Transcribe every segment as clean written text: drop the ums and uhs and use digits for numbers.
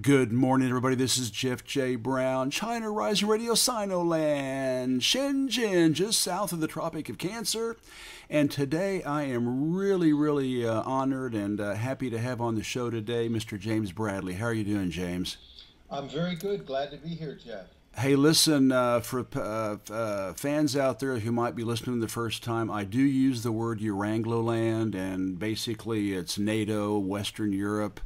Good morning, everybody. This is Jeff J. Brown, China Rising Radio Sinoland, Shenzhen, just south of the Tropic of Cancer. And today I am really honored and happy to have on the show today Mr. James Bradley. How are you doing, James? I'm very good. Glad to be here, Jeff. Hey, listen, for fans out there who might be listening the first time, I do use the word EuroAngloland, and basically it's NATO, Western Europe,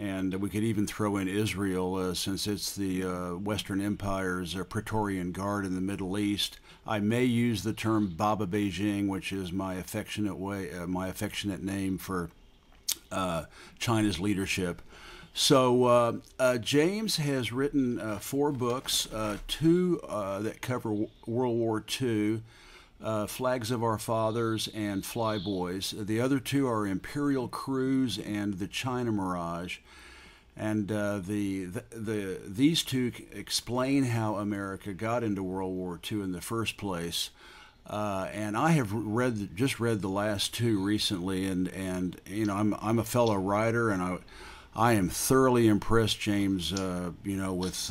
and we could even throw in Israel since it's the Western Empire's Praetorian Guard in the Middle East. I may use the term Baba Beijing, which is my affectionate way, my affectionate name for China's leadership. So James has written 4 books, 2 that cover World War II, Flags of Our Fathers and Flyboys. The other 2 are Imperial Cruise and the China Mirage. And these 2 explain how America got into World War II in the first place. And I have just read the last 2 recently, and you know, I'm a fellow writer, and I am thoroughly impressed, James. You know, with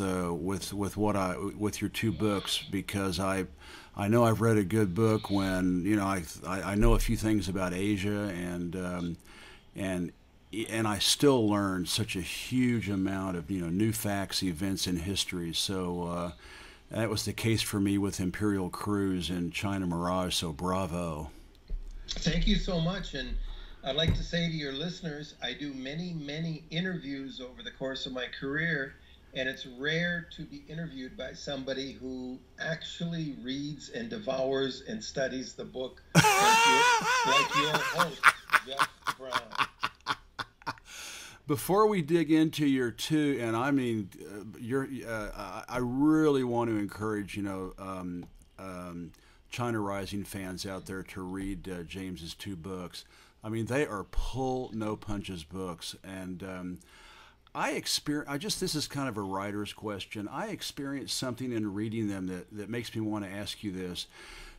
your 2 books, because I know I've read a good book when, you know, I know a few things about Asia, and I still learn such a huge amount of, you know, new facts, events, and history. So that was the case for me with Imperial Cruise and China Mirage. So bravo! Thank you so much, and I'd like to say to your listeners, I do many interviews over the course of my career, and it's rare to be interviewed by somebody who actually reads and devours and studies the book like your host, Jeff Brown. Before we dig into your 2, and I mean, I really want to encourage, you know, China Rising fans out there to read James's 2 books. I mean, they are pull no punches books, and this is kind of a writer's question. I experienced something in reading them that makes me want to ask you this.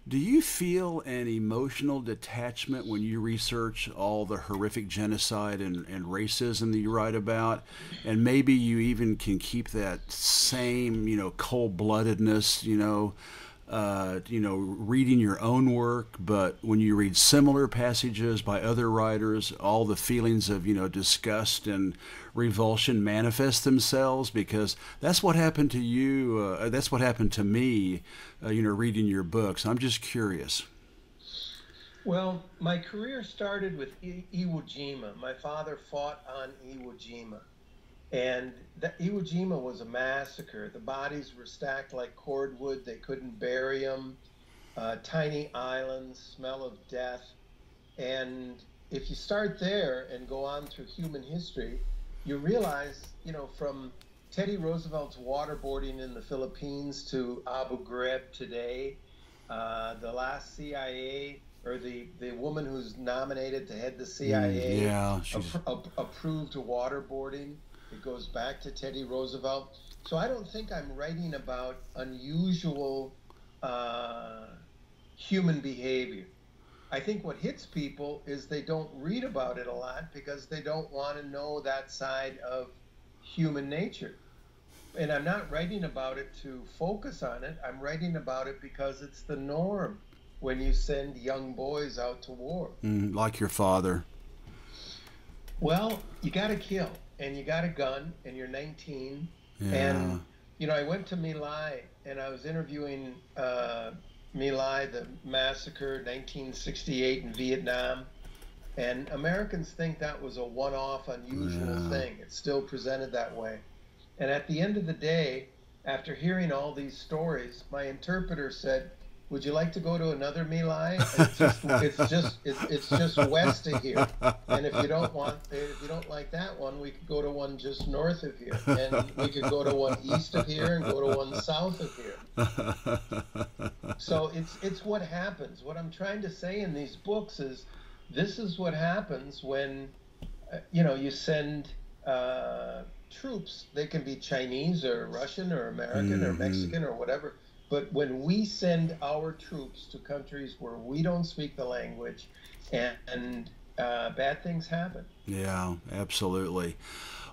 Do you feel an emotional detachment when you research all the horrific genocide and racism that you write about? And maybe you even can keep that same, you know, cold-bloodedness, you know, reading your own work, but when you read similar passages by other writers, all the feelings of, you know, disgust and revulsion manifest themselves, because that's what happened to you. That's what happened to me, you know, reading your books. I'm just curious. Well, my career started with Iwo Jima. My father fought on Iwo Jima. And Iwo Jima was a massacre. The bodies were stacked like cordwood. They couldn't bury them. Tiny islands, smell of death. And if you start there and go on through human history, you realize, you know, from Teddy Roosevelt's waterboarding in the Philippines to Abu Ghraib today, the last CIA, or the woman who's nominated to head the CIA, yeah, approved waterboarding. It goes back to Teddy Roosevelt. So I don't think I'm writing about unusual human behavior. I think what hits people is they don't read about it a lot because they don't want to know that side of human nature. And I'm not writing about it to focus on it. I'm writing about it because it's the norm when you send young boys out to war. Like your father. Well, you got to kill. And you got a gun, and you're 19, yeah. And you know, I went to My Lai, and I was interviewing My Lai, the massacre 1968 in Vietnam, and Americans think that was a one-off, unusual thing. It's still presented that way. And at the end of the day, after hearing all these stories, my interpreter said, "Would you like to go to another My Lai? It's just west of here. And if you don't like that one, we could go to one just north of here, and we could go to one east of here, and go to one south of here." So it's what happens. What I'm trying to say in these books is, this is what happens when, you know, you send troops. They can be Chinese or Russian or American or Mexican or whatever. But when we send our troops to countries where we don't speak the language, and bad things happen. Yeah, absolutely.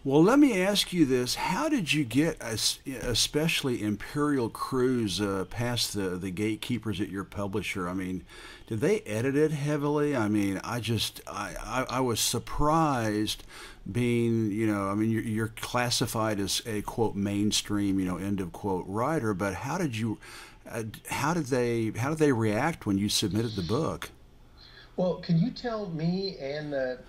Well, let me ask you this. How did you get, especially Imperial Cruise, past the gatekeepers at your publisher? I mean, did they edit it heavily? I mean, I was surprised being, you know, I mean, you're classified as a, quote, mainstream, you know, end of quote, writer. But how did you, how did they react when you submitted the book? Well, can you tell me and the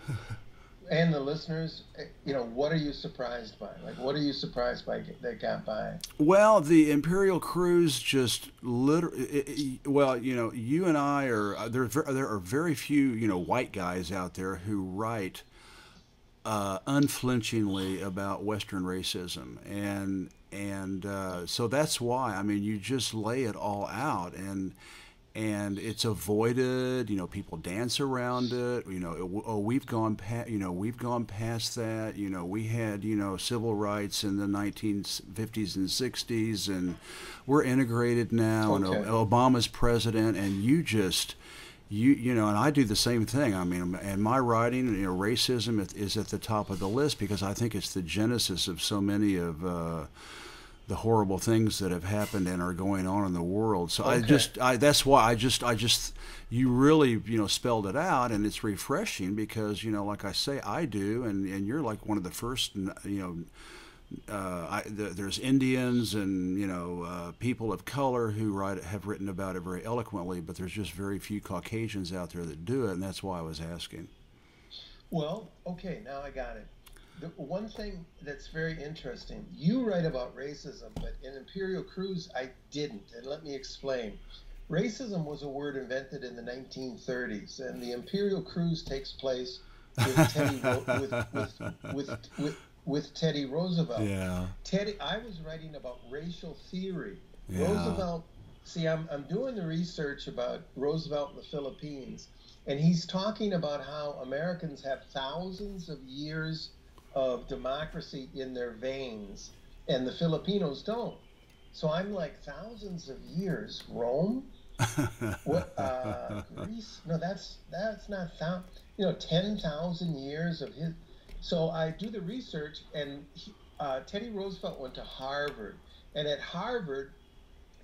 and the listeners, you know, what are you surprised by? Like, what are you surprised by that got by? Well, the Imperial Cruise just literally, well, you know, you and I are, there are very few, you know, white guys out there who write unflinchingly about Western racism. And so that's why, I mean, you just lay it all out, and it's avoided, you know, people dance around it, you know, oh, we've gone past that, you know, we had, you know, civil rights in the 1950s and 60s, and we're integrated now, okay, and Obama's president, and you just, you know, and I do the same thing. I mean, in my writing, you know, racism is at the top of the list because I think it's the genesis of so many of the horrible things that have happened and are going on in the world. So okay. That's why you really, you know, spelled it out, and it's refreshing because, you know, like I say, I do, and you're like one of the first, you know, there's Indians and, you know, people of color who have written about it very eloquently, but there's just very few Caucasians out there that do it, and that's why I was asking. Well, okay, now I got it. The one thing that's very interesting, you write about racism, but in Imperial Cruise, I didn't, and let me explain. Racism was a word invented in the 1930s, and the Imperial Cruise takes place with Teddy, with Teddy Roosevelt. Yeah. Teddy, I was writing about racial theory. Yeah. Roosevelt, see, I'm doing the research about Roosevelt in the Philippines, and he's talking about how Americans have thousands of years of democracy in their veins, and the Filipinos don't. So I'm like, thousands of years, Rome? What, Greece? No, that's not, you know, 10,000 years of his. So I do the research, and Teddy Roosevelt went to Harvard. And at Harvard,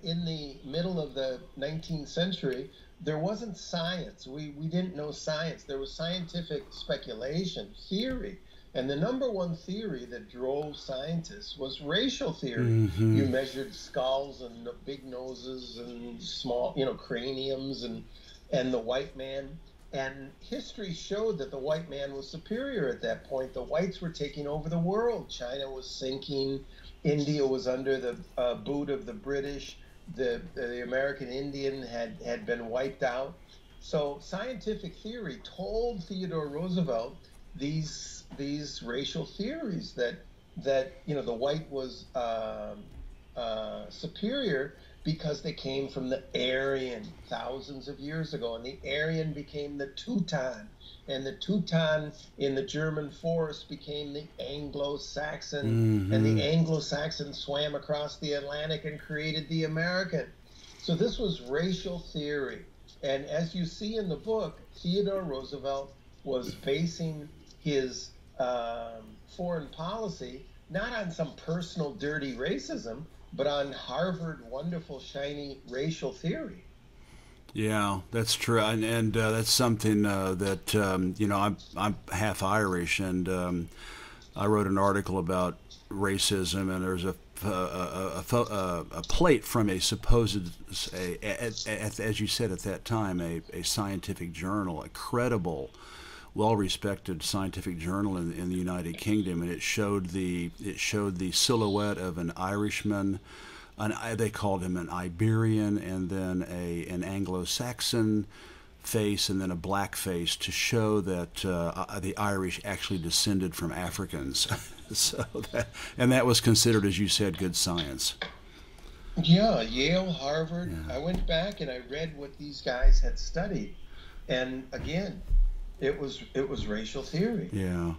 in the middle of the 19th century, there wasn't science. We didn't know science. There was scientific speculation, theory. And the number one theory that drove scientists was racial theory. Mm-hmm. You measured skulls and big noses and small, you know, craniums and the white man. And history showed that the white man was superior at that point. The whites were taking over the world. China was sinking. India was under the boot of the British. The American Indian had been wiped out. So scientific theory told Theodore Roosevelt these racial theories that you know, the white was superior because they came from the Aryan thousands of years ago, and the Aryan became the Teuton, and the Teuton in the German forest became the Anglo-Saxon, mm-hmm. and the Anglo-Saxon swam across the Atlantic and created the American. So this was racial theory, and as you see in the book, Theodore Roosevelt was basing his foreign policy not on some personal dirty racism, but on Harvard wonderful shiny racial theory. Yeah, that's true, and that's something that you know, I'm half Irish, and I wrote an article about racism, and there's a plate from a supposed, as you said at that time, a scientific journal, a credible, well-respected scientific journal in the United Kingdom, and it showed the silhouette of an Irishman, they called him an Iberian, and then an Anglo-Saxon face, and then a black face to show that the Irish actually descended from Africans. So that was considered, as you said, good science. Yeah, Yale, Harvard. Yeah. I went back and I read what these guys had studied, and again, It was racial theory. Yeah.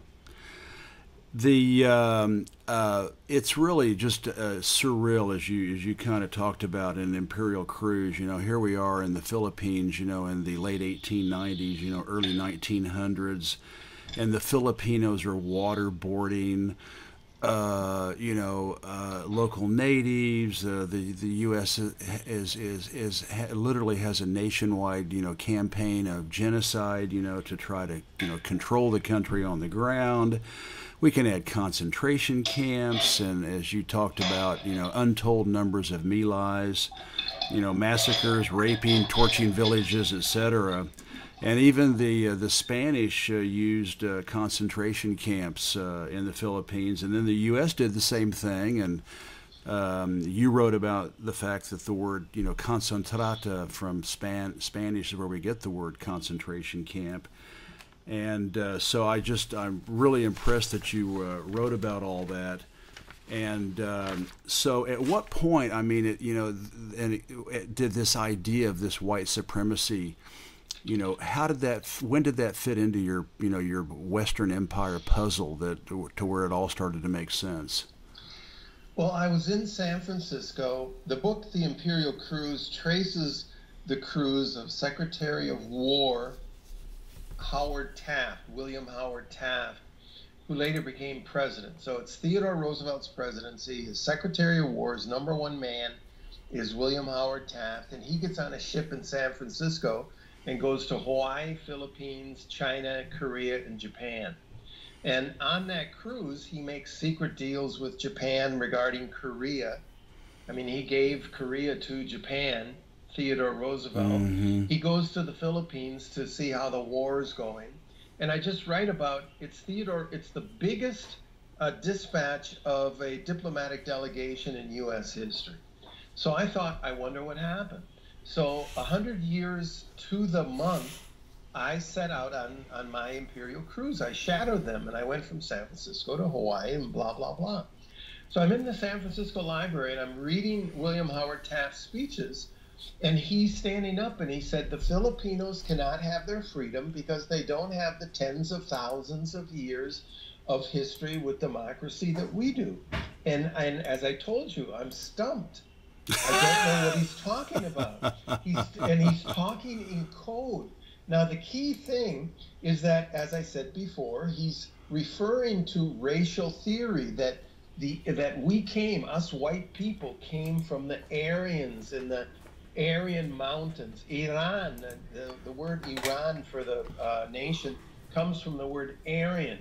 The it's really just surreal, as you kind of talked about in Imperial Cruise. You know, here we are in the Philippines, you know, in the late 1890s, you know, early 1900s, and the Filipinos are waterboarding local natives. The U.S. Literally has a nationwide, campaign of genocide, to try to, control the country on the ground. We can add concentration camps, and as you talked about, untold numbers of My Lais, massacres, raping, torching villages, etc. And even the Spanish used concentration camps in the Philippines, and then the U.S. did the same thing. And you wrote about the fact that the word, concentrata from Spanish is where we get the word concentration camp. And so I'm really impressed that you wrote about all that. And so at what point, did this idea of this white supremacy, how did that? When did that fit into your, your Western Empire puzzle to where it all started to make sense? Well, I was in San Francisco. The book, The Imperial Cruise, traces the cruise of Secretary of War Howard Taft, William Howard Taft, who later became president. So it's Theodore Roosevelt's presidency. His Secretary of War's number one man is William Howard Taft, and he gets on a ship in San Francisco and goes to Hawaii, Philippines, China, Korea, and Japan. And on that cruise, he makes secret deals with Japan regarding Korea. I mean, he gave Korea to Japan, Theodore Roosevelt. Mm-hmm. He goes to the Philippines to see how the war is going. And I just write about, it's the biggest dispatch of a diplomatic delegation in U.S. history. So I thought, I wonder what happened. So 100 years to the month, I set out on my Imperial Cruise. I shadowed them, and I went from San Francisco to Hawaii and blah, blah, blah. So I'm in the San Francisco library, and I'm reading William Howard Taft's speeches, and he's standing up, and he said, the Filipinos cannot have their freedom because they don't have the tens of thousands of years of history with democracy that we do. And as I told you, I'm stumped. I don't know what he's talking about. He's talking in code. Now, the key thing is that, as I said before, he's referring to racial theory, that us white people came from the Aryans in the Aryan mountains. Iran, the word Iran for the nation comes from the word Aryan.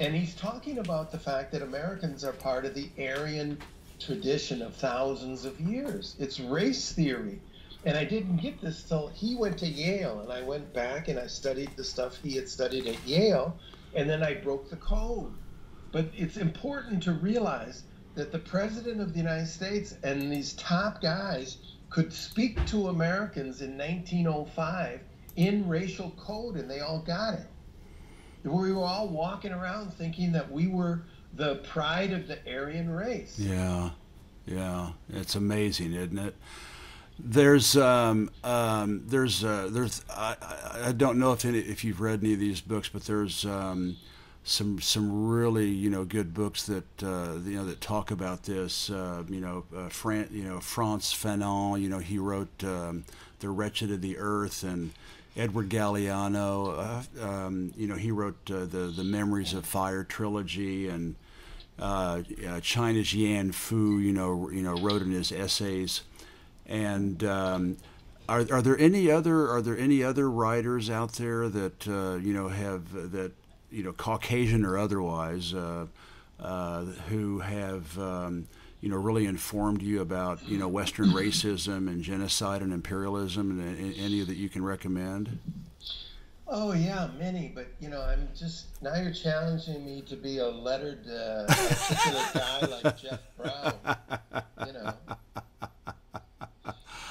And he's talking about the fact that Americans are part of the Aryan tradition of thousands of years. It's race theory. And I didn't get this till he went to Yale, and I went back and I studied the stuff he had studied at Yale, and then I broke the code. But it's important to realize that the President of the United States and these top guys could speak to Americans in 1905 in racial code, and they all got it. We were all walking around thinking that we were the pride of the Aryan race. Yeah, yeah, it's amazing, isn't it? I don't know if you've read any of these books, but there's some really good books that that talk about this. Frantz Fanon, he wrote The Wretched of the Earth, and Edward Galeano, he wrote the Memories of Fire trilogy, and China's Yan Fu, wrote in his essays. And are there any other writers out there that Caucasian or otherwise, who have really informed you about Western racism and genocide and imperialism, and any that you can recommend? Oh yeah, many. But I'm just now, you're challenging me to be a lettered, articulate guy like Jeff Brown.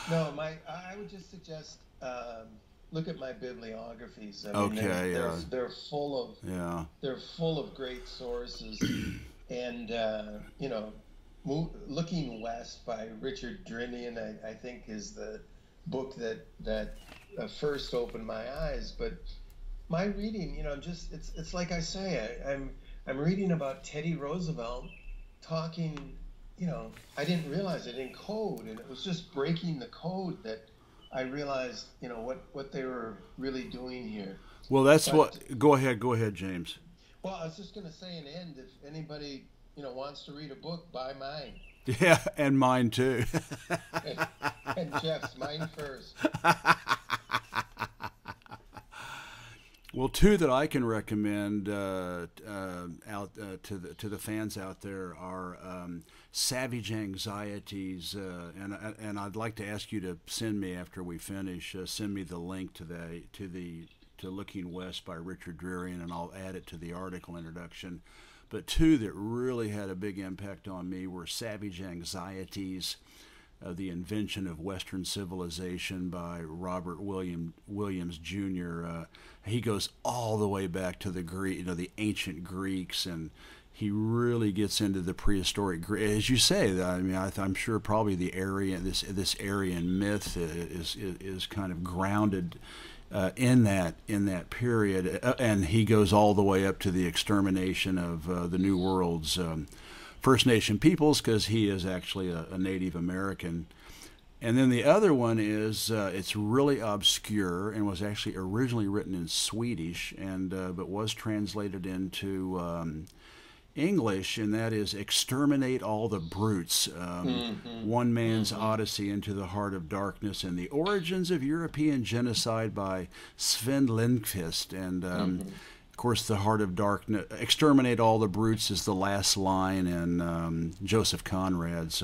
No, I would just suggest look at my bibliographies. They're full of they're full of great sources, and Looking West by Richard Drinnon, I think, is the book that first opened my eyes. But my reading, it's like I say, I'm reading about Teddy Roosevelt talking. I didn't realize it in code, and it was just breaking the code that I realized, what they were really doing here. Well, that's what. Go ahead, James. Well, I was just going to say, and end, if anybody wants to read a book, buy mine. Yeah, and mine too. And Jeff's, mine first. Well, two that I can recommend to the fans out there are Savage Anxieties, and I'd like to ask you to send me after we finish. Send me the link to Looking West by Richard Drinnon, and I'll add it to the article introduction. But two that really had a big impact on me were Savage Anxieties. The Invention of Western Civilization by Robert Williams Jr. He goes all the way back to the Greek, the ancient Greeks, and he really gets into the prehistoric Greeks. As you say, I mean, I'm sure probably the Aryan, this Aryan myth is kind of grounded in that period, and he goes all the way up to the extermination of the New World's First Nation peoples, because he is actually a Native American. And then the other one is, it's really obscure and was actually originally written in Swedish, and but was translated into English, and that is Exterminate All the Brutes, One Man's Odyssey into the Heart of Darkness and the Origins of European Genocide by Sven Lindqvist. And of course, the Heart of Darkness, Exterminate All the Brutes is the last line in Joseph Conrad's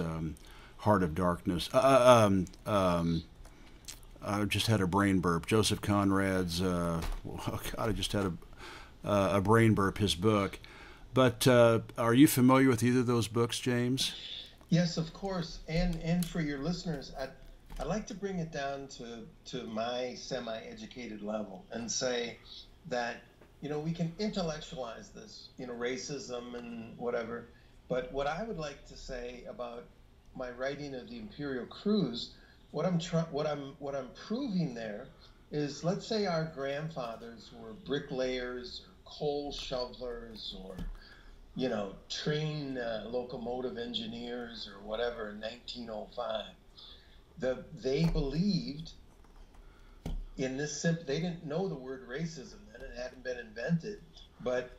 Heart of Darkness. I just had a brain burp. Joseph Conrad's, oh God, I just had a brain burp, his book. But are you familiar with either of those books, James? Yes, of course. And for your listeners, I like to bring it down to my semi-educated level and say that, we can intellectualize this, racism and whatever. But what I would like to say about my writing of the Imperial Cruise, what I'm proving there is, let's say our grandfathers were bricklayers, or coal shovelers, or train locomotive engineers, or whatever. In 1905, they believed in this simple. They didn't know the word racism. It hadn't been invented, but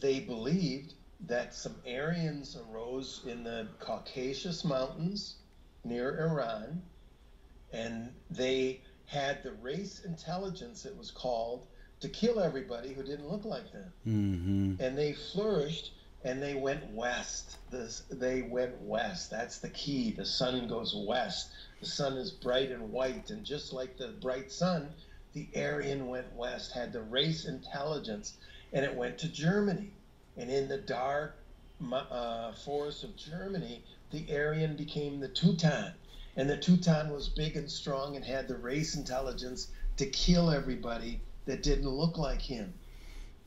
they believed that some Aryans arose in the Caucasus Mountains near Iran, and they had the race intelligence, it was called, to kill everybody who didn't look like them. And they flourished, and they went west. They went west. That's the key. The sun goes west. The sun is bright and white, and just like the bright sun, the Aryan went west, had the race intelligence, and it went to Germany. And in the dark forests of Germany, the Aryan became the Teuton. And the Teuton was big and strong and had the race intelligence to kill everybody that didn't look like him.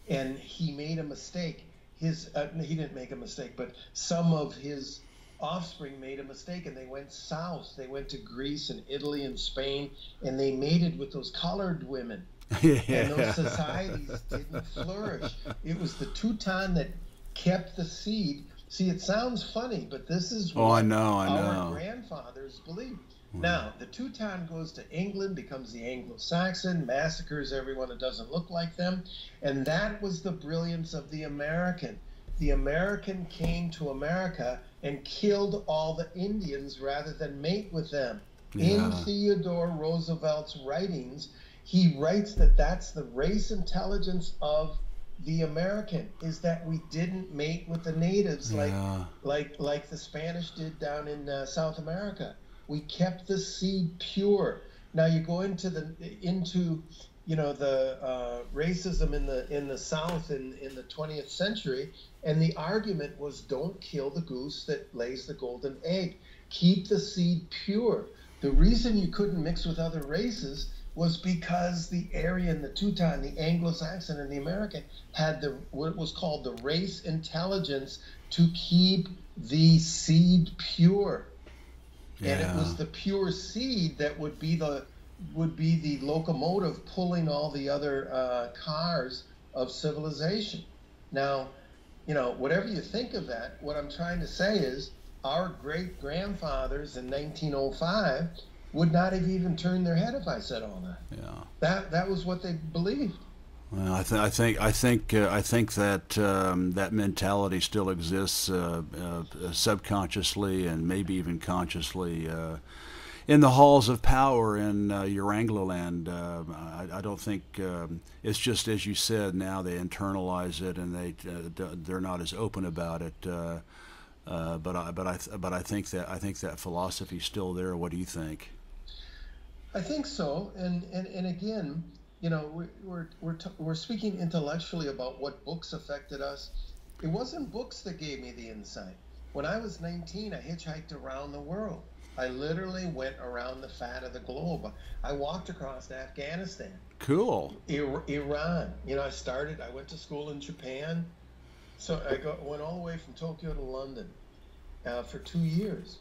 And he made a mistake. He didn't make a mistake, but some of his offspring made a mistake, and they went south. They went to Greece and Italy and Spain, and they mated with those colored women. Yeah. And those societies didn't flourish. It was the Teuton that kept the seed. See, it sounds funny, but this is what our grandfathers believed. Now, the Teuton goes to England, becomes the Anglo-Saxon, massacres everyone that doesn't look like them, and that was the brilliance of the American. The American came to America and killed all the Indians rather than mate with them. In Theodore Roosevelt's writings, he writes that that's the race intelligence of the American, is that we didn't mate with the natives like the Spanish did down in South America. We kept the seed pure. Now you go into the racism in the South in the 20th century, and the argument was, don't kill the goose that lays the golden egg. Keep the seed pure. The reason you couldn't mix with other races was because the Aryan, the Teuton, the Anglo-Saxon, and the American had what was called the race intelligence to keep the seed pure. Yeah. And it was the pure seed that would be the locomotive pulling all the other cars of civilization. Now, whatever you think of that, what I'm trying to say is our great-grandfathers in 1905 would not have even turned their head if I said all that. Yeah. That was what they believed. Well, I think that that mentality still exists subconsciously and maybe even consciously in the halls of power in EuroAngloland. I don't think it's just as you said. Now they internalize it and they're not as open about it. But I think that philosophy is still there. What do you think? I think so. And again, you know, we're speaking intellectually about what books affected us. It wasn't books that gave me the insight. When I was 19, I hitchhiked around the world. I literally went around the fat of the globe. I walked across Afghanistan. Cool. Iran. You know, I went to school in Japan. So I went all the way from Tokyo to London for 2 years.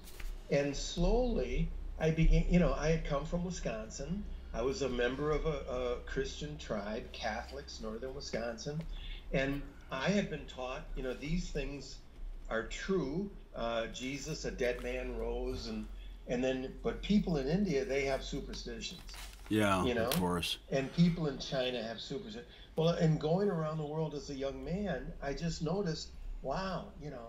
And slowly I began, you know, I had come from Wisconsin. I was a member of a Christian tribe, Catholics, northern Wisconsin. And I had been taught, you know, these things are true. Jesus, a dead man rose, but people in India, they have superstitions. Yeah, you know? Of course. And people in China have superstitions. Well, and going around the world as a young man, I just noticed, wow, you know,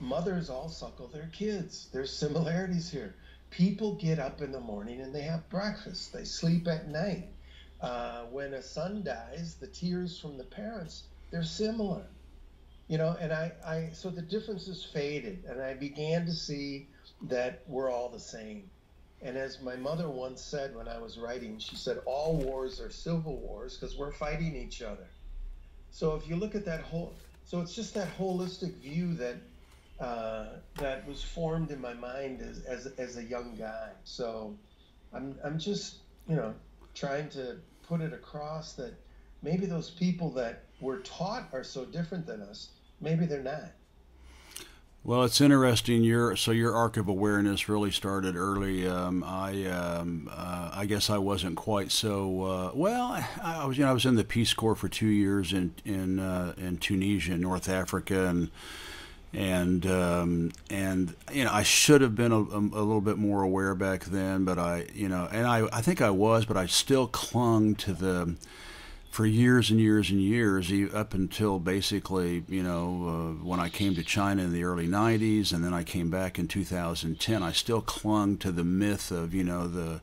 mothers all suckle their kids. There's similarities here. People get up in the morning and they have breakfast. They sleep at night. When a son dies, the tears from the parents, they're similar. You know, and so the differences faded, and I began to see that we're all the same. And as my mother once said when I was writing, she said, all wars are civil wars because we're fighting each other. So if you look at that whole, so it's just that holistic view that that was formed in my mind as a young guy. So I'm just, you know, trying to put it across that maybe those people that we're taught are so different than us, maybe they're not. Well, it's interesting. Your arc of awareness really started early. I guess I wasn't quite so well. I was in the Peace Corps for 2 years in Tunisia, and North Africa, and you know, I should have been a little bit more aware back then, but I think I was, but I still clung to the. For years and years and years, up until basically, you know, when I came to China in the early 90s, and then I came back in 2010, I still clung to the myth of, you know, the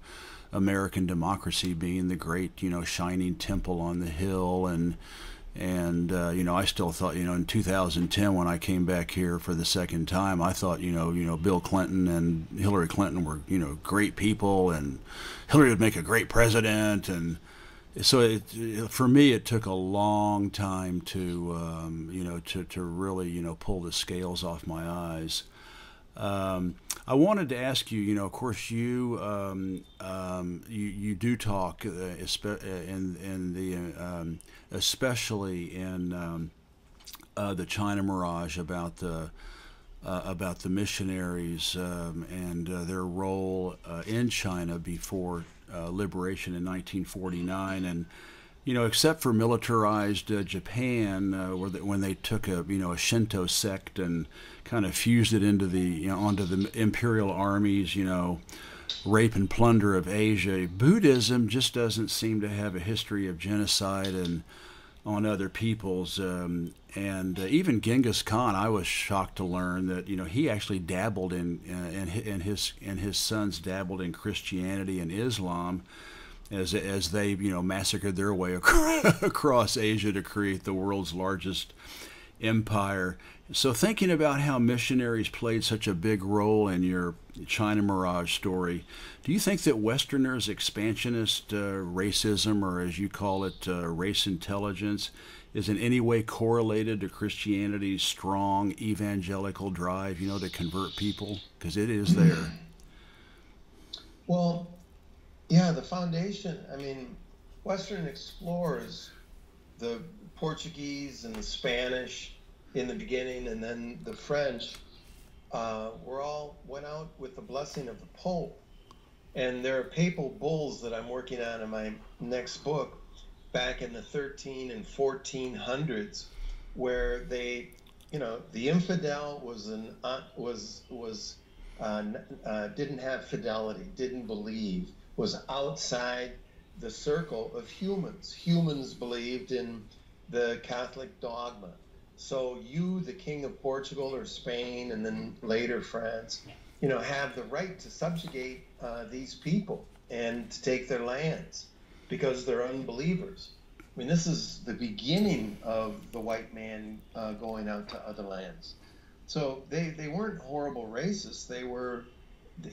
American democracy being the great, you know, shining temple on the hill. And you know, I still thought, you know, in 2010 when I came back here for the second time, I thought, you know, Bill Clinton and Hillary Clinton were, you know, great people, and Hillary would make a great president, and so for me, it took a long time to, you know, to really, you know, pull the scales off my eyes. I wanted to ask you, you know, of course, you do talk, especially in the China Mirage about the missionaries and their role in China before. Liberation in 1949, and you know, except for militarized Japan, when they took a Shinto sect and kind of fused it into onto the imperial armies, you know, rape and plunder of Asia. Buddhism just doesn't seem to have a history of genocide and on other peoples, and even Genghis Khan. I was shocked to learn that, you know, he actually dabbled and his sons dabbled in Christianity and Islam, as they, you know, massacred their way across Asia to create the world's largest empire. So thinking about how missionaries played such a big role in your China Mirage story, do you think that Westerners' expansionist racism, or as you call it, race intelligence, is in any way correlated to Christianity's strong evangelical drive, you know, to convert people? Because it is there. Well, yeah, the foundation, I mean, Western explorers, the Portuguese and the Spanish in the beginning, and then the French, went out with the blessing of the Pope. And there are papal bulls that I'm working on in my next book back in the 13 and 1400s, where they, you know, the infidel didn't have fidelity, didn't believe, was outside, the circle of humans. Humans believed in the Catholic dogma. So you, the King of Portugal or Spain, and then later France, you know, have the right to subjugate these people and to take their lands because they're unbelievers. I mean, this is the beginning of the white man going out to other lands. So they weren't horrible racists. They were,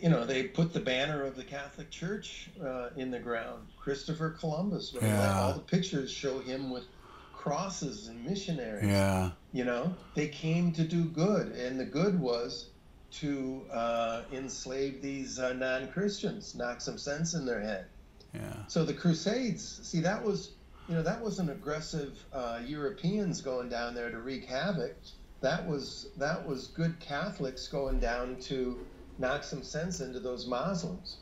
you know, they put the banner of the Catholic Church in the ground. Christopher Columbus, all the pictures show him with crosses and missionaries. Yeah. You know, they came to do good, and the good was to enslave these non-Christians, knock some sense in their head. Yeah. So the Crusades, see, that was, you know, that wasn't aggressive Europeans going down there to wreak havoc. That was good Catholics going down to knock some sense into those Muslims.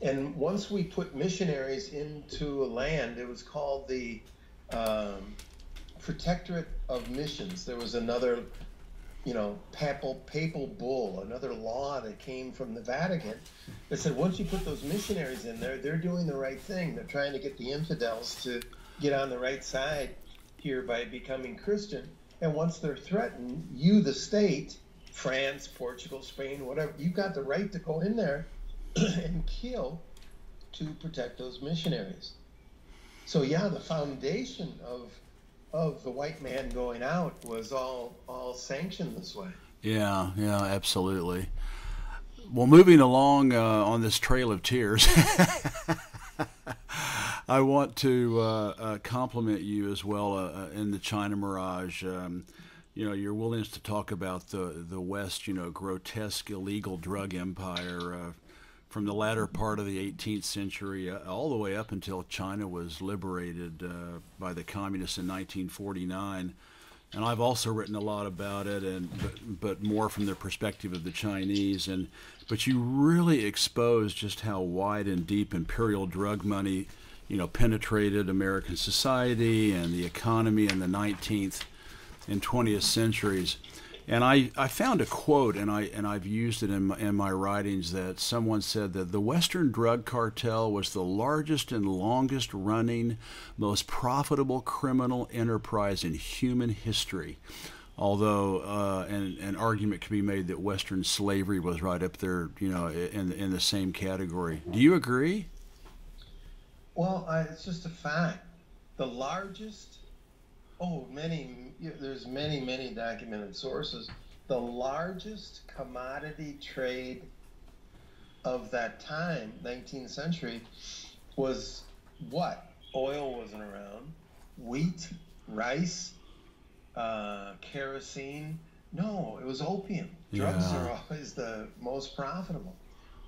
And once we put missionaries into a land, it was called the Protectorate of Missions. There was another, you know, papal bull, another law that came from the Vatican that said once you put those missionaries in there, they're doing the right thing. They're trying to get the infidels to get on the right side here by becoming Christian. And once they're threatened, you, the state, France, Portugal, Spain, whatever, you've got the right to go in there and kill to protect those missionaries. So yeah, the foundation of the white man going out was all sanctioned this way. Yeah, yeah, absolutely. Well, moving along on this trail of tears, I want to compliment you as well in the China Mirage. You know, your willingness to talk about the West, you know, grotesque illegal drug empire from the latter part of the 18th century all the way up until China was liberated by the communists in 1949. And I've also written a lot about it, and but more from the perspective of the Chinese. But you really exposed just how wide and deep imperial drug money, you know, penetrated American society and the economy in the 19th and 20th centuries. And I found a quote, and I've used it in my writings, that someone said that the Western drug cartel was the largest and longest running, most profitable criminal enterprise in human history. Although an argument could be made that Western slavery was right up there, you know, in the same category. Do you agree? Well, it's just a fact. The largest. Oh, many. There's many, many documented sources. The largest commodity trade of that time, 19th century, was what? Oil wasn't around. Wheat, rice, kerosene. No, it was opium. Drugs are always the most profitable.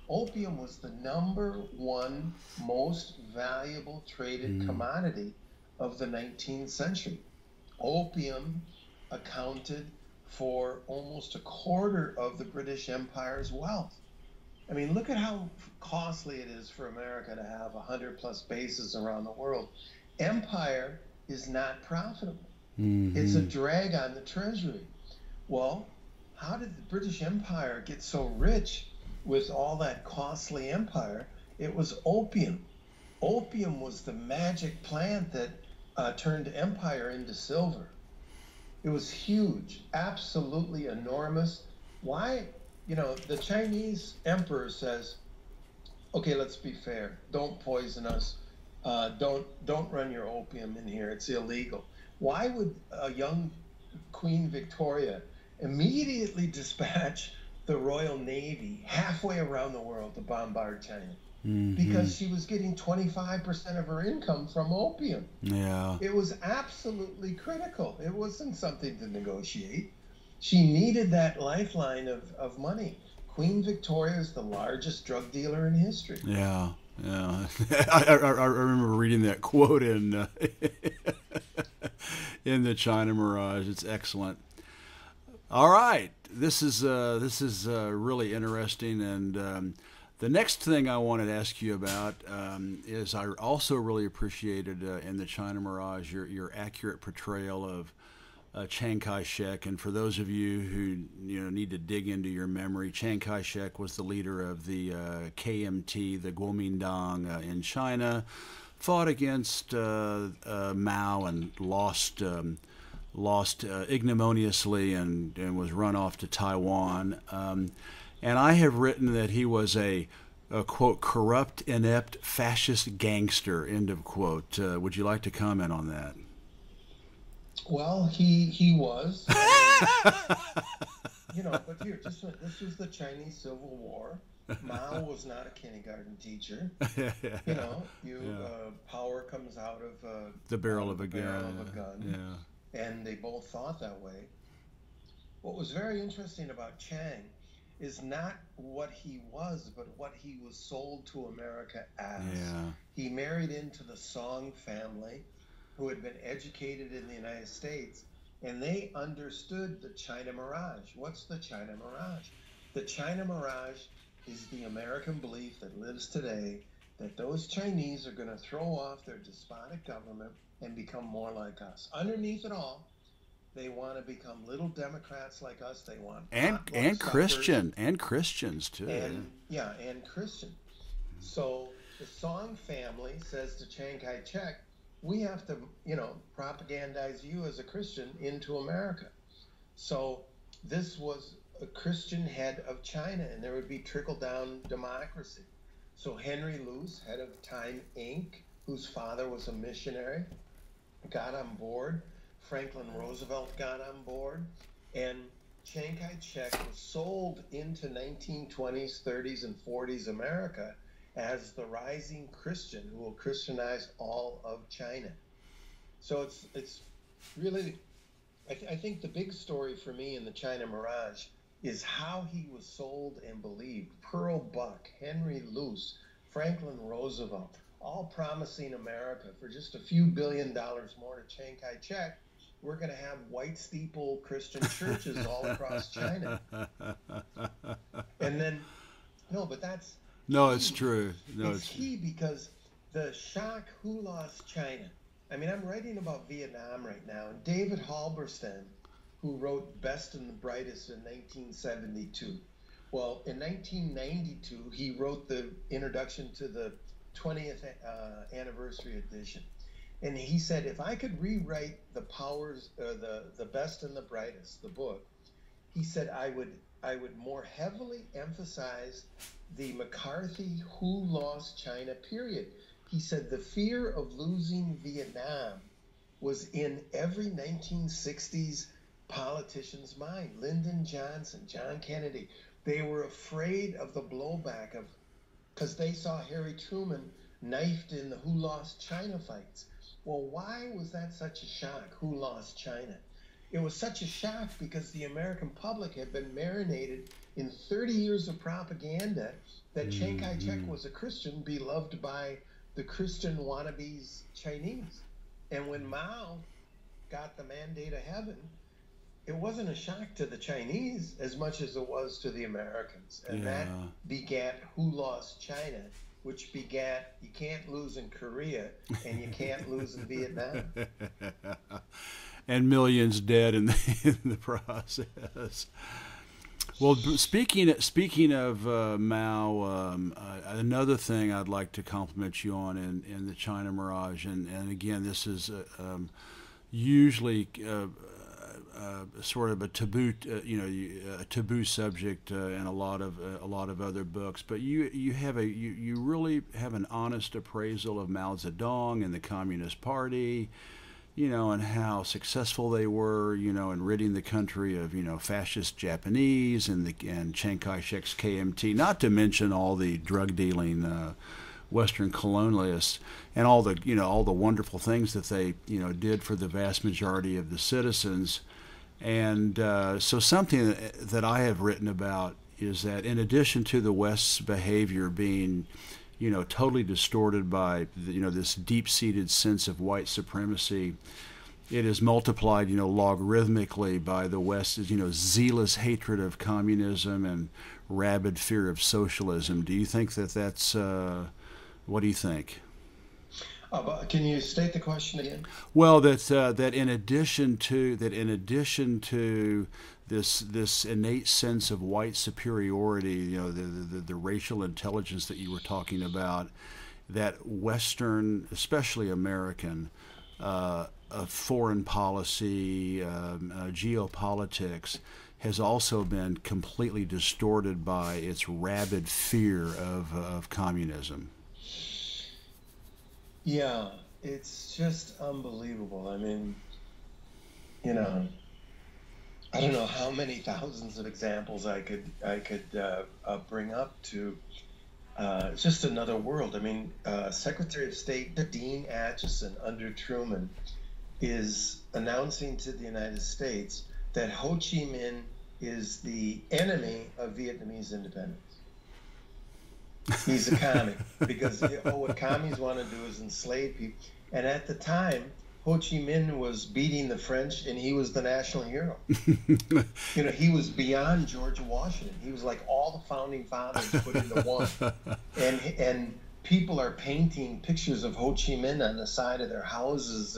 Opium was the #1 most valuable traded commodity of the 19th century. Opium accounted for almost 1/4 of the British Empire's wealth. I mean, look at how costly it is for America to have 100+ bases around the world. Empire is not profitable. It's a drag on the treasury. Well, how did the British Empire get so rich with all that costly empire? It was opium. Opium was the magic plant that turned empire into silver. It was huge, absolutely enormous. Why? You know, the Chinese emperor says, okay, let's be fair. Don't poison us. Don't run your opium in here. It's illegal. Why would a young Queen Victoria immediately dispatch the Royal Navy halfway around the world to bombard China? Because she was getting 25% of her income from opium. Yeah. It was absolutely critical. It wasn't something to negotiate. She needed that lifeline of money. Queen Victoria is the largest drug dealer in history. Yeah, yeah. I remember reading that quote in the China Mirage. It's excellent. All right, this is really interesting. And the next thing I wanted to ask you about is I also really appreciated in the China Mirage your accurate portrayal of Chiang Kai-shek. And for those of you who, you know, need to dig into your memory, Chiang Kai-shek was the leader of the KMT, the Kuomintang in China, fought against Mao and lost ignominiously and was run off to Taiwan. And I have written that he was a quote, corrupt, inept, fascist gangster, end of quote. Would you like to comment on that? Well, he was. You know, but here, just this was the Chinese Civil War. Mao was not a kindergarten teacher. You know, power comes out of the barrel of a gun. Yeah. And they both thought that way. What was very interesting about Chiang is not what he was, but what he was sold to America as. Yeah. He married into the Song family, who had been educated in the United States, and they understood the China Mirage. What's the China Mirage? The China Mirage is the American belief that lives today that those Chinese are going to throw off their despotic government and become more like us. Underneath it all, they want to become little democrats like us. They want and Christian and Christians too. And, and Christian. So the Song family says to Chiang Kai-shek, "We have to, you know, propagandize you as a Christian into America." So this was a Christian head of China, and there would be trickle-down democracy. So Henry Luce, head of Time Inc., whose father was a missionary, got on board. Franklin Roosevelt got on board, and Chiang Kai-shek was sold into 1920s, 30s, and 40s America as the rising Christian who will Christianize all of China. So it's really, I think the big story for me in the China Mirage is how he was sold and believed. Pearl Buck, Henry Luce, Franklin Roosevelt, all promising America for just a few $1 billion more to Chiang Kai-shek, we're going to have white steeple Christian churches all across China. And then, no, but that's... No, it's true. No, it's key because the shock, who lost China? I mean, I'm writing about Vietnam right now. And David Halberstam, who wrote Best and the Brightest in 1972. Well, in 1992, he wrote the introduction to the 20th anniversary edition. And he said, if I could rewrite the powers, the Best and the Brightest, the book, he said, I would more heavily emphasize the McCarthy who lost China period. He said the fear of losing Vietnam was in every 1960s politician's mind. Lyndon Johnson, John Kennedy, they were afraid of the blowback of, because they saw Harry Truman knifed in the who lost China fights. Well, why was that such a shock, who lost China? It was such a shock because the American public had been marinated in 30 years of propaganda that Chiang Kai-shek was a Christian beloved by the Christian wannabes Chinese. And when Mao got the mandate of heaven, it wasn't a shock to the Chinese as much as it was to the Americans. And that begat who lost China, which begat you can't lose in Korea and you can't lose in Vietnam. And millions dead in the process. Well, speaking of Mao, another thing I'd like to compliment you on in the China Mirage, and again, this is usually sort of a taboo, a taboo subject in a lot of other books. But you really have an honest appraisal of Mao Zedong and the Communist Party, you know, and how successful they were, you know, in ridding the country of, you know, fascist Japanese and Chiang Kai-shek's KMT, not to mention all the drug dealing Western colonialists and all the, you know, all the wonderful things that they, you know, did for the vast majority of the citizens. And so something that I have written about is that in addition to the West's behavior being, you know, totally distorted by, you know, this deep-seated sense of white supremacy, it is multiplied, you know, logarithmically by the West's, you know, zealous hatred of communism and rabid fear of socialism. Do you think that that's, what do you think? But can you state the question again? Well, that in addition to this innate sense of white superiority, you know, the racial intelligence that you were talking about, that Western, especially American, foreign policy, geopolitics, has also been completely distorted by its rabid fear of communism. Yeah, it's just unbelievable. I mean, you know, I don't know how many thousands of examples I could bring up to. It's just another world. I mean, Secretary of State Dean Acheson under Truman is announcing to the United States that Ho Chi Minh is the enemy of Vietnamese independence. He's a commie because what commies want to do is enslave people. And at the time, Ho Chi Minh was beating the French, and he was the national hero. You know, he was beyond George Washington. He was like all the founding fathers put into one. And people are painting pictures of Ho Chi Minh on the side of their houses,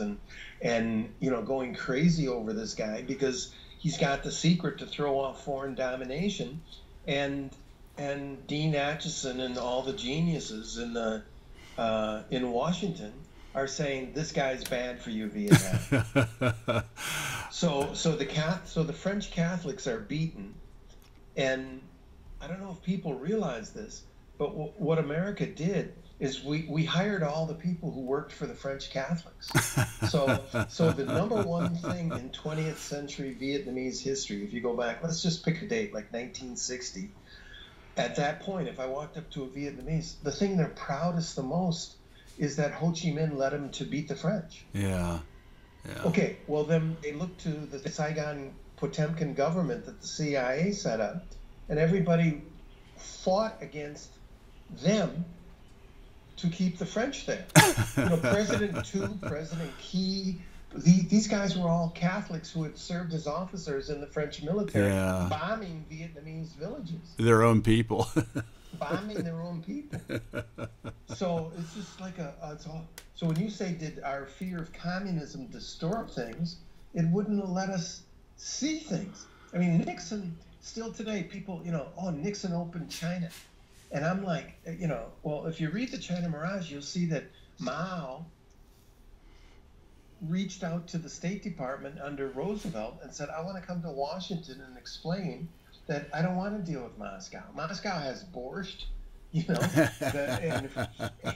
and you know, going crazy over this guy because he's got the secret to throw off foreign domination. And Dean Acheson and all the geniuses in Washington are saying this guy's bad for you, Vietnam. so the French Catholics are beaten, and I don't know if people realize this, but what America did is we hired all the people who worked for the French Catholics. So the number one thing in 20th century Vietnamese history, if you go back, let's just pick a date like 1960. At that point, if I walked up to a Vietnamese, the thing they're proudest the most is that Ho Chi Minh led them to beat the French. Yeah. Yeah. Okay, well, then they looked to the Saigon Potemkin government that the CIA set up, and everybody fought against them to keep the French there. You know, President Tu, President Key, these guys were all Catholics who had served as officers in the French military, yeah, bombing Vietnamese villages. Their own people. Bombing their own people. So it's just like so when you say, did our fear of communism distort things, it wouldn't have let us see things. I mean, Nixon, still today, people, you know, oh, Nixon opened China. And I'm like, you know, well, if you read the China Mirage, you'll see that Mao reached out to the State Department under Roosevelt and said, I want to come to Washington and explain that I don't want to deal with Moscow. Moscow has borscht, you know,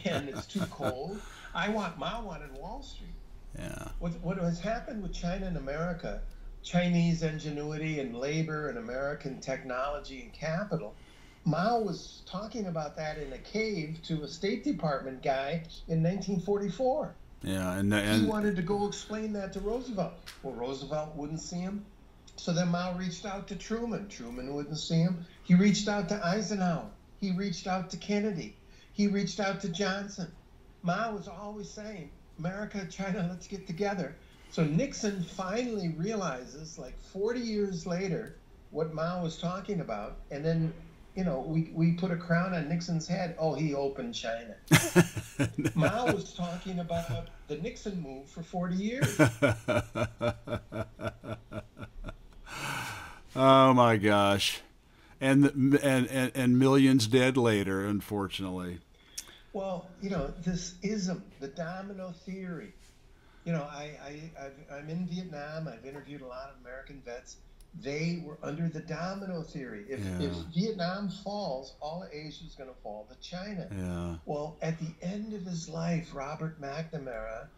and it's too cold. Mao wanted Wall Street. Yeah. What has happened with China and America, Chinese ingenuity and labor and American technology and capital, Mao was talking about that in a cave to a State Department guy in 1944. Yeah, and he wanted to go explain that to Roosevelt. Well, Roosevelt wouldn't see him. So then Mao reached out to Truman. Truman wouldn't see him. He reached out to Eisenhower. He reached out to Kennedy. He reached out to Johnson. Mao was always saying, America, China, let's get together. So Nixon finally realizes, like 40 years later, what Mao was talking about. And then, you know, we put a crown on Nixon's head. Oh, he opened China. Mao was talking about the Nixon move for 40 years. Oh my gosh, and millions dead later, unfortunately. Well, you know, this ism, the domino theory. You know, I'm in Vietnam. I've interviewed a lot of American vets. They were under the domino theory. If Vietnam falls, all of Asia is going to fall to China. Yeah. Well, at the end of his life, Robert McNamara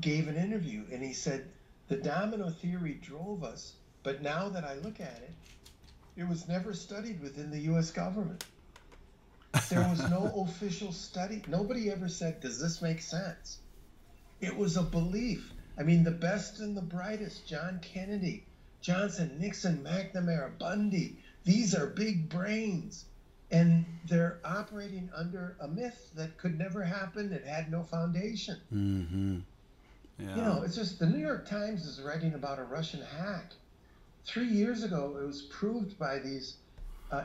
gave an interview, and he said, the domino theory drove us. But now that I look at it, it was never studied within the U.S. government. There was no official study. Nobody ever said, does this make sense? It was a belief. I mean, the best and the brightest, John Kennedy, Johnson, Nixon, McNamara, Bundy, these are big brains. And they're operating under a myth that could never happen. It had no foundation. Mm-hmm. Yeah. You know, it's just the New York Times is writing about a Russian hack. 3 years ago, it was proved by these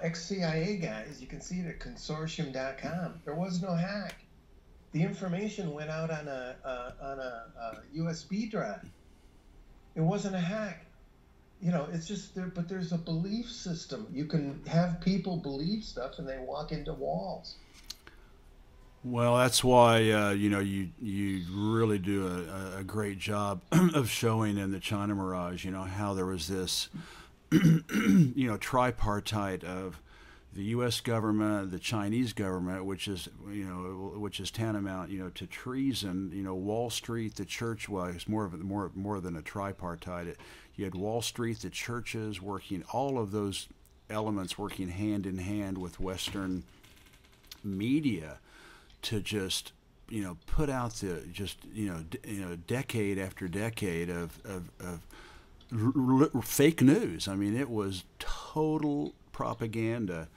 ex-CIA guys. You can see it at consortium.com. There was no hack. The information went out on a USB drive. It wasn't a hack. You know, it's just there. But there's a belief system. You can have people believe stuff, and they walk into walls. Well, that's why you really do a great job of showing in the China Mirage, how there was this, tripartite of the U.S. government, the Chinese government, which is tantamount, to treason. Wall Street, the church. Well, it's more than a tripartite. You had Wall Street, the churches working, all of those elements working hand in hand with Western media to just put out the decade after decade of fake news. I mean, it was total propaganda.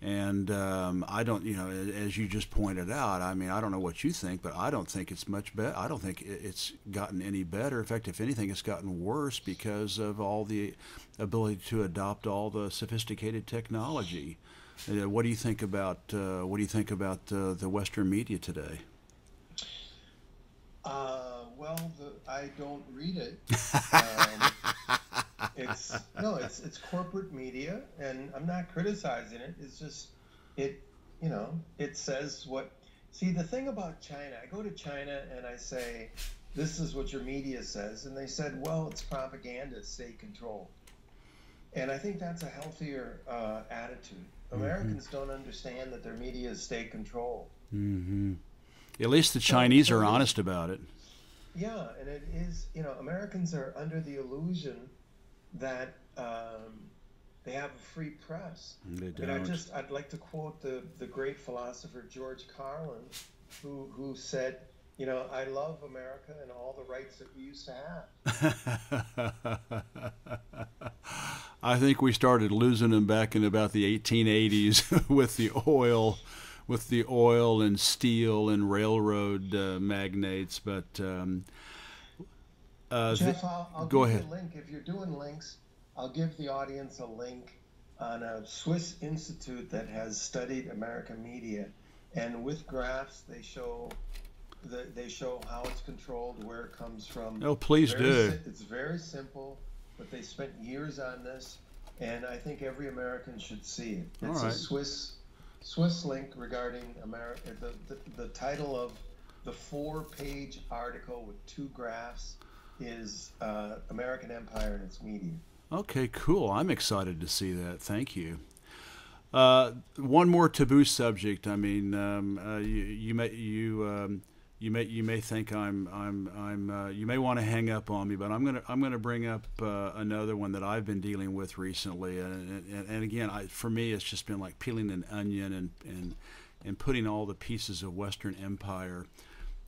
And I don't, as you just pointed out, I mean, I don't know what you think, but I don't think it's much better. I don't think it's gotten any better. In fact, if anything, it's gotten worse because of all the ability to adopt all the sophisticated technology. What do you think about the Western media today? Well, I don't read it. It's corporate media, and I'm not criticizing it. It's just it says what. See, the thing about China, I go to China and I say, this is what your media says, and they said, well, it's propaganda, it's state control. And I think that's a healthier attitude. Americans don't understand that their media is state control. At least the Chinese are honest about it. Yeah, and it is, Americans are under the illusion that they have a free press. They don't. And I'd like to quote the great philosopher George Carlin, who said, I love America and all the rights that we used to have. I think we started losing them back in about the 1880s with the oil and steel and railroad magnates. But Jeff, I'll go ahead. A link. If you're doing links, I'll give the audience a link on a Swiss institute that has studied American media, and with graphs they show how it's controlled, where it comes from. Oh, please do. It's very simple, but they spent years on this, and I think every American should see it. It's a Swiss link regarding America. The title of the 4-page article with 2 graphs is American Empire and its Media. Okay, cool. I'm excited to see that. Thank you. One more taboo subject. I mean, you may think you may want to hang up on me, but I'm gonna bring up another one that I've been dealing with recently, and again, for me, it's just been like peeling an onion and putting all the pieces of Western empire,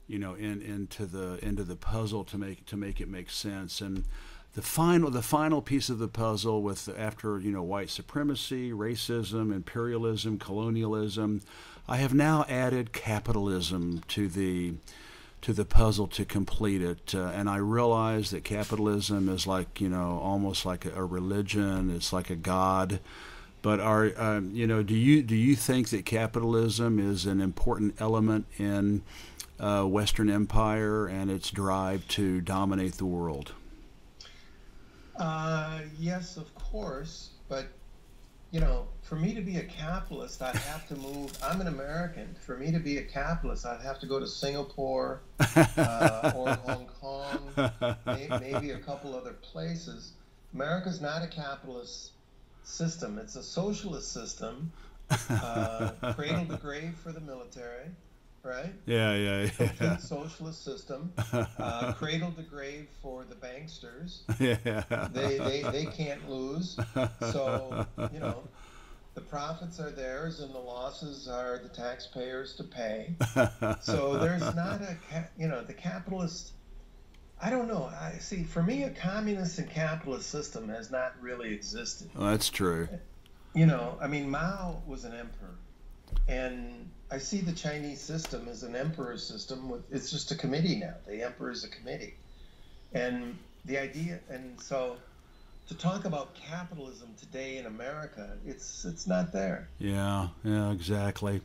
into the puzzle to make it make sense. And the final piece of the puzzle, with after white supremacy, racism, imperialism, colonialism, I have now added capitalism to the puzzle to complete it, and I realize that capitalism is like almost like a religion. It's like a god. But do you think that capitalism is an important element in Western empire and its drive to dominate the world? Yes, of course, but. For me to be a capitalist, I'd have to move. I'm an American. For me to be a capitalist, I'd have to go to Singapore or Hong Kong, maybe a couple other places. America's not a capitalist system. It's a socialist system, cradle to grave for the military, right? Yeah. Complete socialist system, cradle to grave for the banksters. Yeah. They can't lose. So, the profits are theirs and the losses are the taxpayers to pay. So there's not a, the capitalist, I don't know. See, for me, a communist and capitalist system has not really existed. Oh, that's true. I mean, Mao was an emperor, and I see the Chinese system as an emperor system. It's just a committee now. The emperor is a committee. And the idea, and so to talk about capitalism today in America, it's not there. Yeah, exactly.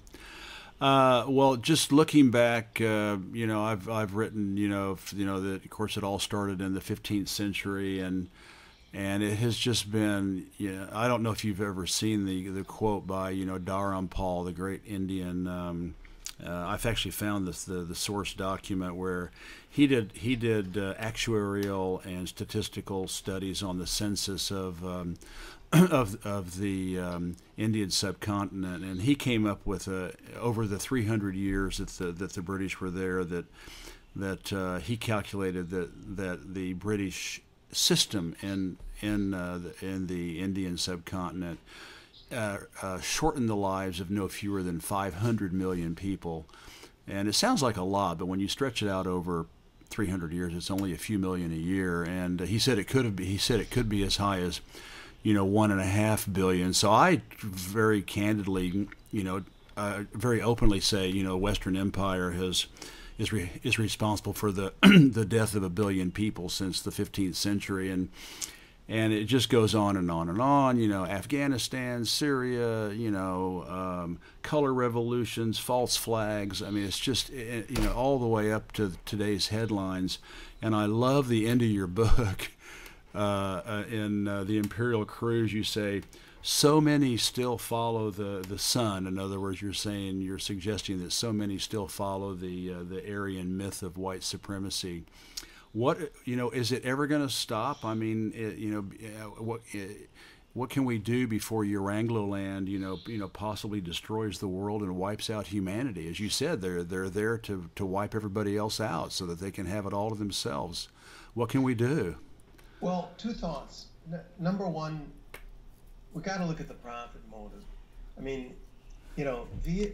Well, just looking back, I've written, that of course it all started in the 15th century, and it has just been, I don't know if you've ever seen the quote by, Dharampal, the great Indian I've actually found this, the source document where he did actuarial and statistical studies on the census of the Indian subcontinent, and he came up with over the 300 years that the British were there, that he calculated that the British system in the Indian subcontinent shortened the lives of no fewer than 500 million people. And it sounds like a lot, but when you stretch it out over 300 years, it's only a few million a year. And he said it could be as high as, 1.5 billion. So I very candidly, very openly say, Western Empire is responsible for the the death of a billion people since the 15th century. And it just goes on and on and on, Afghanistan, Syria, color revolutions, false flags. I mean, it's just, all the way up to today's headlines. And I love the end of your book. In the Imperial Cruise, you say, so many still follow the sun. In other words, you're suggesting that so many still follow the Aryan myth of white supremacy. What, is it ever going to stop? I mean, what can we do before EuroAngloland, possibly destroys the world and wipes out humanity? As you said, they're there to wipe everybody else out so that they can have it all to themselves. What can we do? Well, two thoughts. Number one, we got to look at the profit motive. I mean, the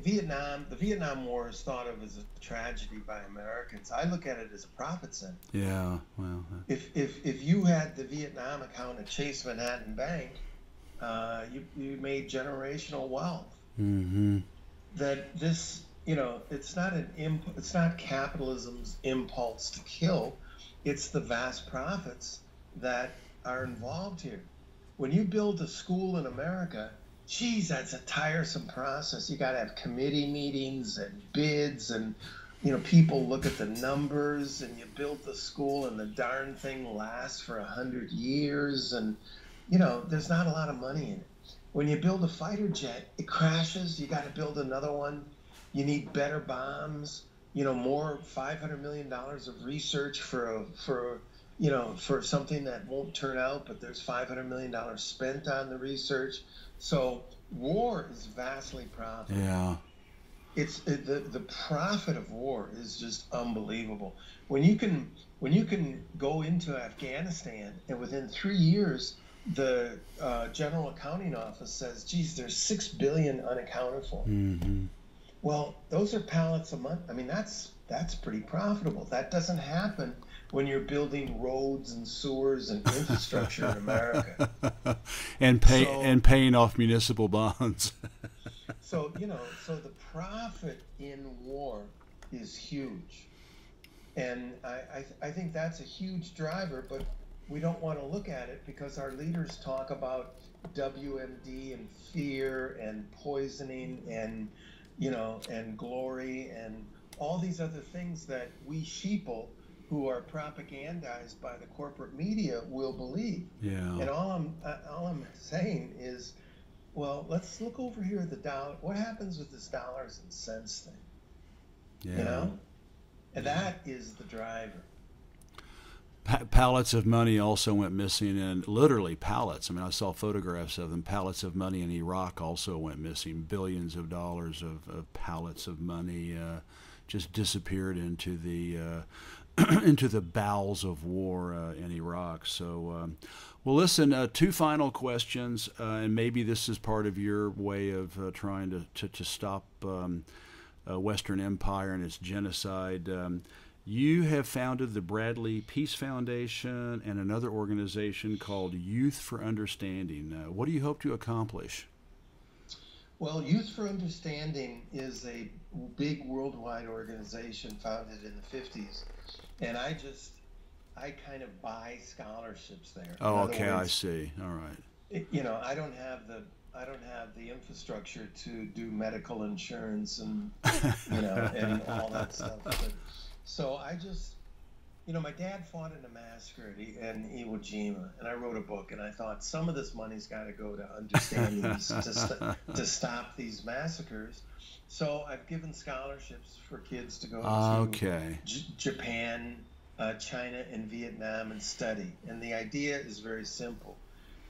Vietnam War is thought of as a tragedy by Americans. I look at it as a profit center. Yeah, well. If you had the Vietnam account at Chase Manhattan Bank, you made generational wealth. Mm-hmm. That this, it's not capitalism's impulse to kill. It's the vast profits that are involved here. When you build a school in America, geez, that's a tiresome process. You got to have committee meetings and bids and, people look at the numbers and you build the school and the darn thing lasts for 100 years and, there's not a lot of money in it. When you build a fighter jet, it crashes. You got to build another one. You need better bombs, more $500 million of research for something that won't turn out, but there's $500 million spent on the research. So war is vastly profitable. Yeah, the profit of war is just unbelievable. When you can go into Afghanistan and within 3 years, the General Accounting Office says, "Geez, there's 6 billion unaccounted for." Mm-hmm. Well, those are pallets a month. I mean, that's pretty profitable. That doesn't happen when you're building roads and sewers and infrastructure in America, and paying off municipal bonds. So so the profit in war is huge, and I think that's a huge driver. But we don't want to look at it because our leaders talk about WMD and fear and poisoning and and glory and all these other things that we sheeple who are propagandized by the corporate media will believe. Yeah. And all I'm saying is, well, let's look over here at the dollar. What happens with this dollars and cents thing? Yeah. And that is the driver. Pallets of money also went missing, and literally pallets. I mean, I saw photographs of them. Pallets of money in Iraq also went missing. Billions of dollars of pallets of money just disappeared into the into the bowels of war in Iraq. So, well, listen, two final questions, and maybe this is part of your way of trying to stop Western Empire and its genocide. You have founded the Bradley Peace Foundation and another organization called Youth for Understanding. What do you hope to accomplish? Well, Youth for Understanding is a big worldwide organization founded in the 50s. And I kind of buy scholarships there. Oh, okay, I see. All right. I don't have the infrastructure to do medical insurance and and all that stuff. But, so I just you know, my dad fought in a massacre in Iwo Jima, and I wrote a book, and I thought some of this money's got to go to understanding these, to stop these massacres. So I've given scholarships for kids to go to Japan, China, and Vietnam and study. And the idea is very simple.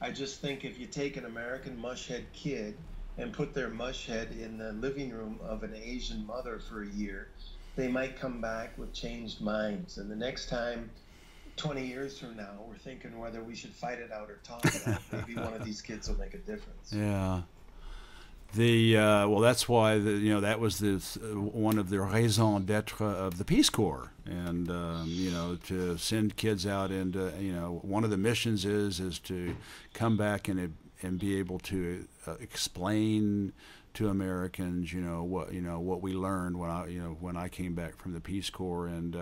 I just think if you take an American mushhead kid and put their mushhead in the living room of an Asian mother for a year, they might come back with changed minds. And the next time, 20 years from now, we're thinking whether we should fight it out or talk it out. Maybe one of these kids will make a difference. Yeah. The well, that's why that was one of the raison d'être of the Peace Corps, and to send kids out into one of the missions is to come back and be able to explain to Americans what we learned when I came back from the Peace Corps. And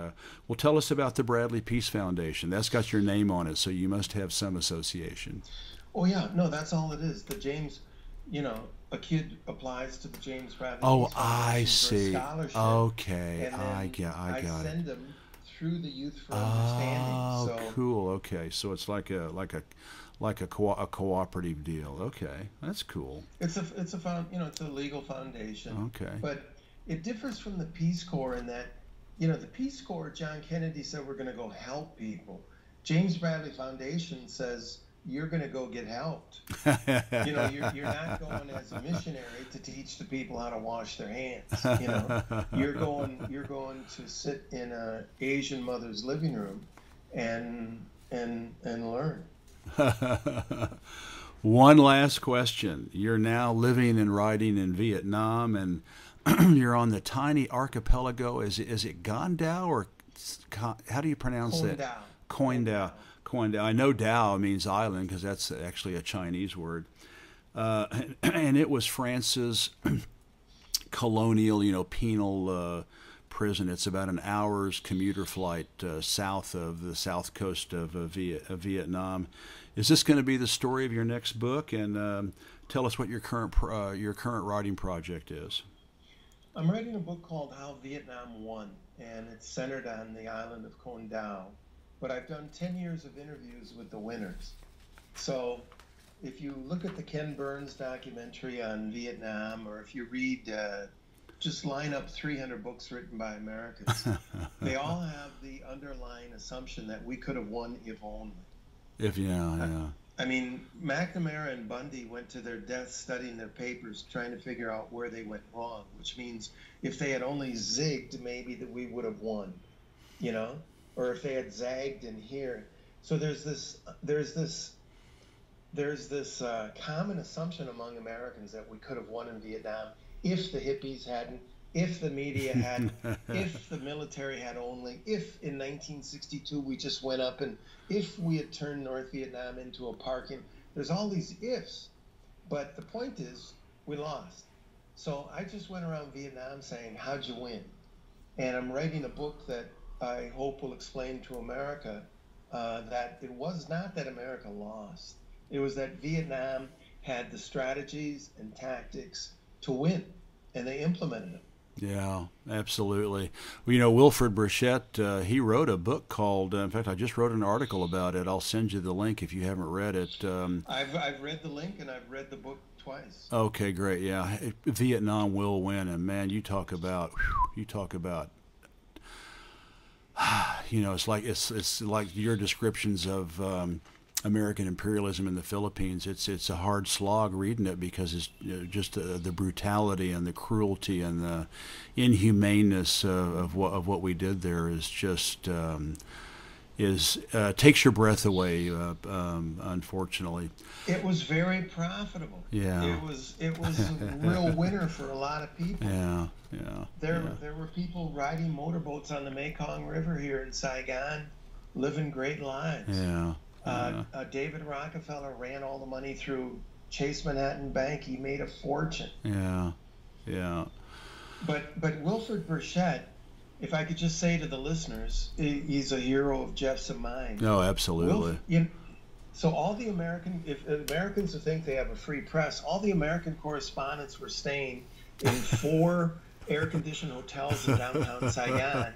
well, tell us about the Bradley Peace Foundation. That's got your name on it, so you must have some association. Oh yeah, no, that's all it is. The James, a kid applies to the James Bradley. Oh, I see. Okay, I got it. I send them through the Youth for Understanding. Oh, so, cool. Okay, so it's like a cooperative deal. Okay, that's cool. It's a legal foundation. Okay, but it differs from the Peace Corps in that the Peace Corps, John Kennedy said, we're going to go help people. James Bradley Foundation says, you're going to go get helped. You're not going as a missionary to teach the people how to wash their hands. You're going to sit in an Asian mother's living room and learn. One last question. You're now living and writing in Vietnam, and you're on the tiny archipelago. Is it Con Dao, or how do you pronounce that? Con Dao. Con Dao. I know Dao means island because that's actually a Chinese word. And it was France's colonial, penal prison. It's about an hour's commuter flight south of the south coast of Vietnam. Is this going to be the story of your next book? And tell us what your current writing project is. I'm writing a book called How Vietnam Won, and it's centered on the island of Con Dao. But I've done 10 years of interviews with the winners. So if you look at the Ken Burns documentary on Vietnam, or if you read, just line up 300 books written by Americans, they all have the underlying assumption that we could have won if only. I mean, McNamara and Bundy went to their death studying their papers, trying to figure out where they went wrong, which means if they had only zigged, maybe that we would have won, or if they had zagged in here. So there's this common assumption among Americans that we could have won in Vietnam if the hippies hadn't, if the media hadn't, if the military had only, if in 1962 we just went up, and if we had turned North Vietnam into a parking. There's all these ifs, but the point is we lost. So I just went around Vietnam saying, how'd you win? And I'm writing a book that I hope will explain to America that it was not that America lost. It was that Vietnam had the strategies and tactics to win, and they implemented them. Yeah, absolutely. Well, Wilfred Burchett, he wrote a book called, in fact, I just wrote an article about it. I'll send you the link if you haven't read it. I've read the link, and I've read the book twice. Okay, great. Yeah, Vietnam Will Win. And man, you talk about it's like your descriptions of American imperialism in the Philippines. It's a hard slog reading it, because it's just the brutality and the cruelty and the inhumaneness of what we did there is just takes your breath away. Unfortunately, it was very profitable. Yeah, it was a real winner for a lot of people. Yeah, yeah. There were people riding motorboats on the Mekong River here in Saigon, living great lives. Yeah. David Rockefeller ran all the money through Chase Manhattan Bank. He made a fortune. Yeah, yeah. But Wilfred Burchett, if I could just say to the listeners, he's a hero of Jeff's and mine. No, absolutely. So all the American, if Americans who think they have a free press, all the American correspondents were staying in four air-conditioned hotels in downtown Saigon.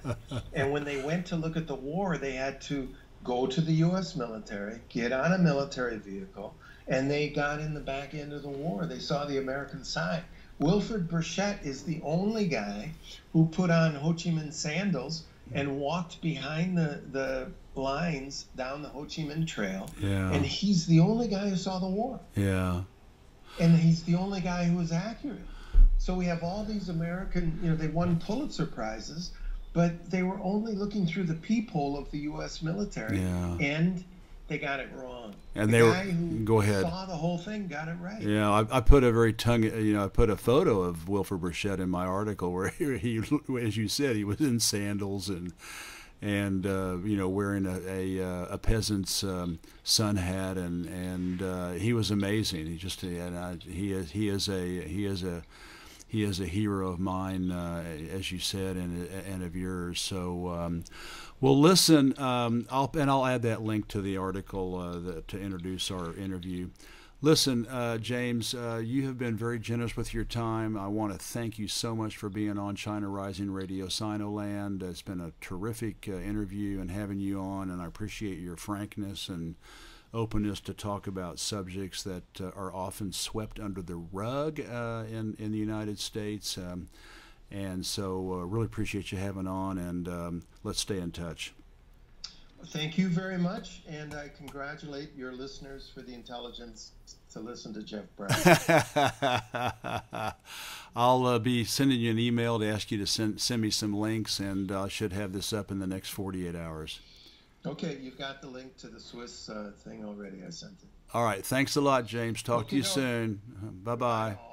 And when they went to look at the war, they had to go to the U.S. military, get on a military vehicle, and they got in the back end of the war. They saw the American side. Wilfred Burchett is the only guy who put on Ho Chi Minh sandals and walked behind the lines down the Ho Chi Minh Trail. Yeah. And he's the only guy who saw the war. Yeah. And he's the only guy who was accurate. So we have all these American, you know, they won Pulitzer Prizes, but they were only looking through the peephole of the U.S. military. Yeah. And they got it wrong. And the guy who saw the whole thing got it right. Yeah, I put a very I put a photo of Wilfred Burchett in my article where he, as you said, he was in sandals and you know, wearing a peasant's sun hat, and he was amazing. He just he is a hero of mine, as you said, and of yours. So, well, listen, I'll add that link to the article to introduce our interview. Listen, James, you have been very generous with your time. I want to thank you so much for being on China Rising Radio Sinoland. It's been a terrific interview and having you on, and I appreciate your frankness and openness to talk about subjects that are often swept under the rug in the United States. And so really appreciate you having on, and let's stay in touch. Thank you very much, and I congratulate your listeners for the intelligence to listen to Jeff Brown. I'll be sending you an email to ask you to send me some links, and I should have this up in the next 48 hours. Okay, you've got the link to the Swiss thing already. I sent it. All right, thanks a lot, James. Talk to you soon. Bye-bye.